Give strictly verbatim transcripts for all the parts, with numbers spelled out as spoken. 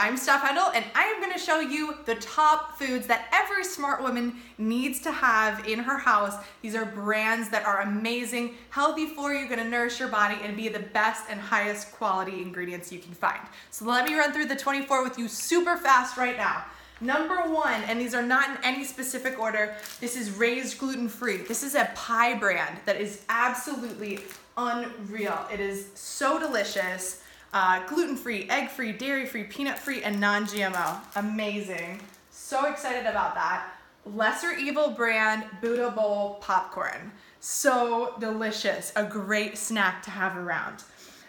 I'm Steph Hendel, and I am going to show you the top foods that every smart woman needs to have in her house. These are brands that are amazing, healthy for you, going to nourish your body, and be the best and highest quality ingredients you can find. So let me run through the twenty-four with you super fast right now. Number one, and these are not in any specific order, this is Raised gluten-free. This is a pie brand that is absolutely unreal. It is so delicious. Uh, gluten-free, egg-free, dairy-free, peanut-free, and non-G M O. Amazing. So excited about that. Lesser Evil brand Buddha Bowl popcorn. So delicious. A great snack to have around.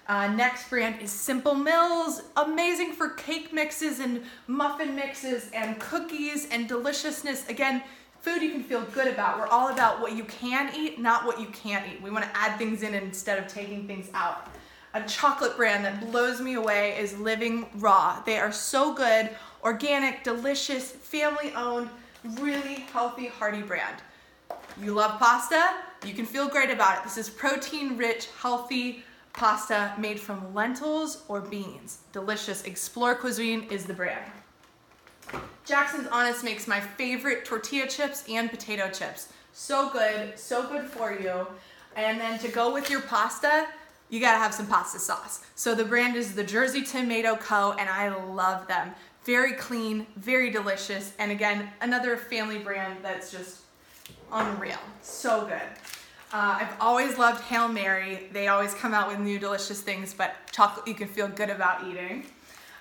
Uh, next brand is Simple Mills, amazing for cake mixes and muffin mixes and cookies and deliciousness. Again, food you can feel good about. We're all about what you can eat, not what you can't eat. We want to add things in instead of taking things out. A chocolate brand that blows me away is Living Raw. They are so good, organic, delicious, family-owned, really healthy, hearty brand. You love pasta? You can feel great about it. This is protein-rich, healthy pasta made from lentils or beans. Delicious. Explore Cuisine is the brand. Jackson's Honest makes my favorite tortilla chips and potato chips. So good, so good for you. And then to go with your pasta, you gotta have some pasta sauce. So the brand is the Jersey Tomato Co, and I love them. Very clean, very delicious, and again, another family brand that's just unreal. So good. Uh, I've always loved Hail Mary. They always come out with new delicious things, but chocolate you can feel good about eating.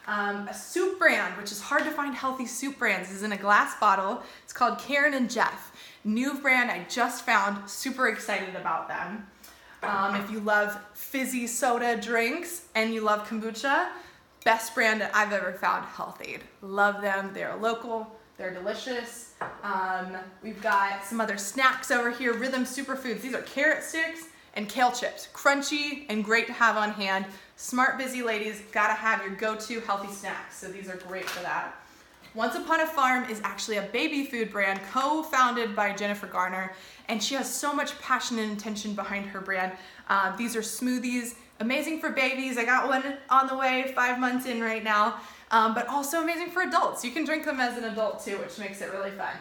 Um, a soup brand, which is hard to find healthy soup brands, is in a glass bottle. It's called Karen and Jeff. New brand I just found, super excited about them. Um, if you love fizzy soda drinks and you love kombucha, best brand that I've ever found, HealthAid. Love them, they're local. They're delicious. Um, we've got some other snacks over here. Rhythm Superfoods. These are carrot sticks and kale chips. Crunchy and great to have on hand. Smart, busy ladies, gotta have your go-to healthy snacks. So these are great for that. Once Upon a Farm is actually a baby food brand co-founded by Jennifer Garner, and she has so much passion and intention behind her brand. Uh, these are smoothies, amazing for babies. I got one on the way, five months in right now. Um, but also amazing for adults. You can drink them as an adult too, which makes it really fun.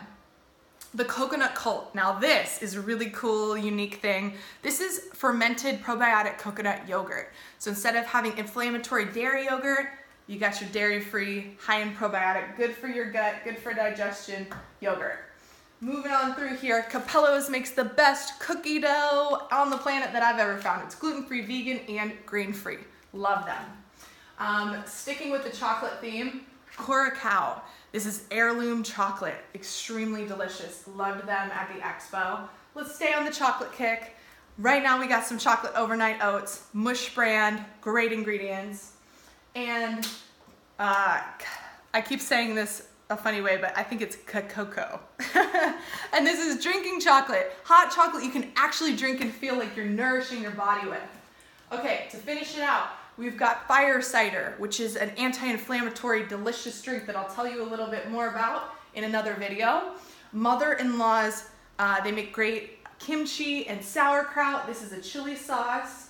The Coconut Cult. Now this is a really cool, unique thing. This is fermented probiotic coconut yogurt. So instead of having inflammatory dairy yogurt, you got your dairy-free, high in probiotic, good for your gut, good for digestion yogurt. Moving on through here, Capello's makes the best cookie dough on the planet that I've ever found. It's gluten-free, vegan, and grain-free. Love them. Um, sticking with the chocolate theme, Cora Cao. This is heirloom chocolate, extremely delicious. Loved them at the expo. Let's stay on the chocolate kick. Right now we got some chocolate overnight oats, Mush brand, great ingredients. And uh, I keep saying this a funny way, but I think it's cocoa. And this is drinking chocolate, hot chocolate you can actually drink and feel like you're nourishing your body with. Okay, to finish it out, we've got fire cider, which is an anti-inflammatory delicious drink that I'll tell you a little bit more about in another video. Mother-in-Laws, uh, they make great kimchi and sauerkraut. This is a chili sauce.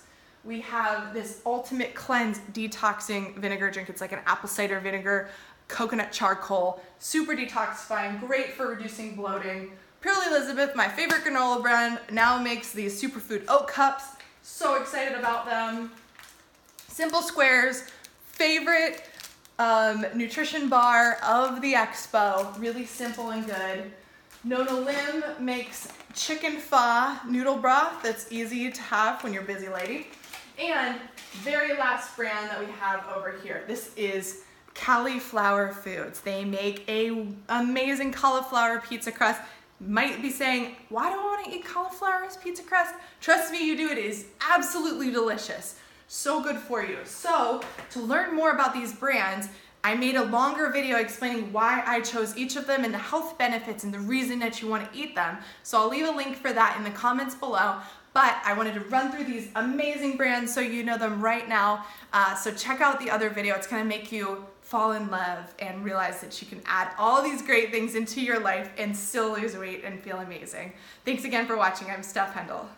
We have this ultimate cleanse detoxing vinegar drink. It's like an apple cider vinegar, coconut charcoal, super detoxifying, great for reducing bloating. Purely Elizabeth, my favorite granola brand, now makes these superfood oat cups. So excited about them. Simple Squares, favorite um, nutrition bar of the expo, really simple and good. Nona Lim makes chicken pho noodle broth that's easy to have when you're a busy lady. And very last brand that we have over here, this is Cauliflower Foods. They make a amazing cauliflower pizza crust. Might be saying, why do I want to eat cauliflower as pizza crust? Trust me, you do, it is absolutely delicious. So good for you. So to learn more about these brands, I made a longer video explaining why I chose each of them and the health benefits and the reason that you want to eat them. So I'll leave a link for that in the comments below. But I wanted to run through these amazing brands so you know them right now. Uh, so check out the other video. It's going to make you fall in love and realize that you can add all these great things into your life and still lose weight and feel amazing. Thanks again for watching. I'm Steph Hendel.